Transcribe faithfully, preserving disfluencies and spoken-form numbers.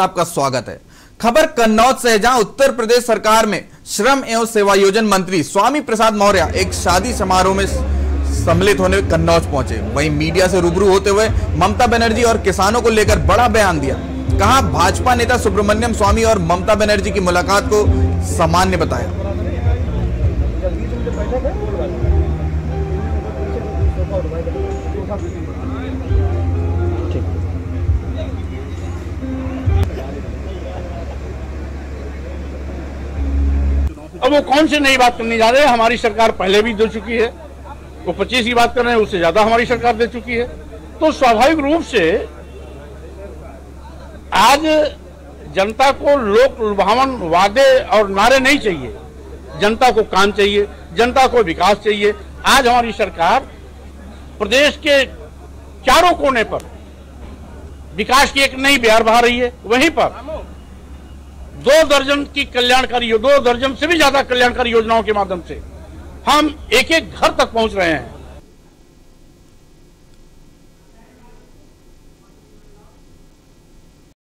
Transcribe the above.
आपका स्वागत है। खबर कन्नौज से, जहां उत्तर प्रदेश सरकार में श्रम एवं सेवायोजन मंत्री स्वामी प्रसाद मौर्य एक शादी समारोह में सम्मिलित होने कन्नौज पहुंचे। वहीं मीडिया से रूबरू होते हुए ममता बनर्जी और किसानों को लेकर बड़ा बयान दिया। कहा, भाजपा नेता सुब्रह्मण्यम स्वामी और ममता बनर्जी की मुलाकात को सामान्य बताया। अब वो कौन से नई बात करने जा रहे हैं, हमारी सरकार पहले भी दे चुकी है। वो पच्चीस की बात कर रहे हैं, उससे ज्यादा हमारी सरकार दे चुकी है। तो स्वाभाविक रूप से आज जनता को लोक लुभावन वादे और नारे नहीं चाहिए, जनता को काम चाहिए, जनता को विकास चाहिए। आज हमारी सरकार प्रदेश के चारों कोने पर विकास की एक नई बहार बहा रही है। वहीं पर दो दर्जन की कल्याणकारी दो दर्जन से भी ज्यादा कल्याणकारी योजनाओं के माध्यम से हम एक एक घर तक पहुंच रहे हैं।